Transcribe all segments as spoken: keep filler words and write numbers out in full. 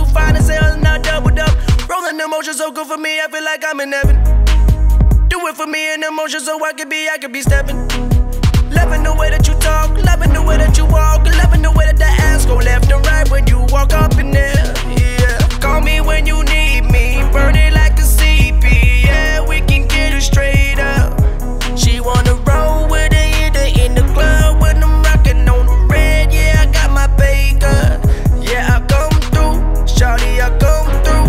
you find and say hustle, now doubled up. Rolling emotions so good for me, I feel like I'm in heaven. Do it for me in emotion so I can be, I can be stepping. Loving the way that you talk, loving the way that you walk, loving the way that the ass go left and right when you walk up in there. Yeah, call me when you need me, burn it like a C P. Yeah, we can get it straight up. She wanna roll with a hitter in the club when I'm rocking on the red. Yeah, I got my baker. Yeah, I come through, shawty, I come through.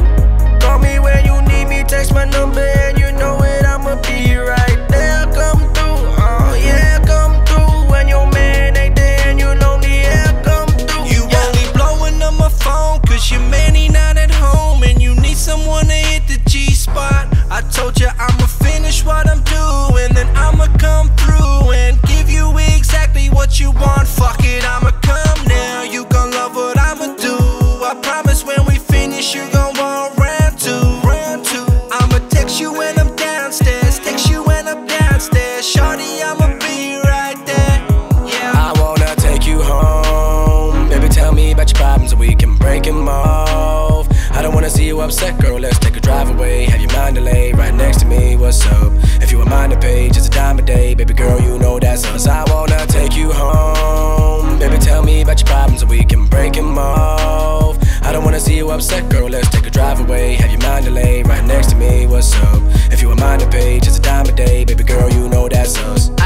Call me when you need me, text my number and you know it, I'ma be right there. Come through, oh yeah, come through. When your man ain't there and you lonely, yeah, come through. You yeah. only blowing up my phone cause your man he not at home and you need someone to hit the G-spot. I told you I'ma finish what I'm doing, then I'ma come through and give you exactly what you want. Fuck it, I'ma come now, you gon' love what I'ma do. I promise when we finish you gon' want round two. Round two. I'ma text you when I'm downstairs, text you when I'm downstairs. Shawty, I'ma be right there. Yeah, I wanna take you home. Baby, tell me about your problems and we can break them off. I don't wanna see you upset, girl, let's take a drive away. Have your mind delayed right next to me, what's up? If you were mine to pay, just a dime a day. Baby girl, you know that's us. I wanna take you home. Baby, tell me about your problems and we can break them off. I don't wanna see you upset, girl, let's take a drive away. Have your mind delayed right next to me, what's up? If you were mine to pay, just a dime a day. Baby girl, you know that's us.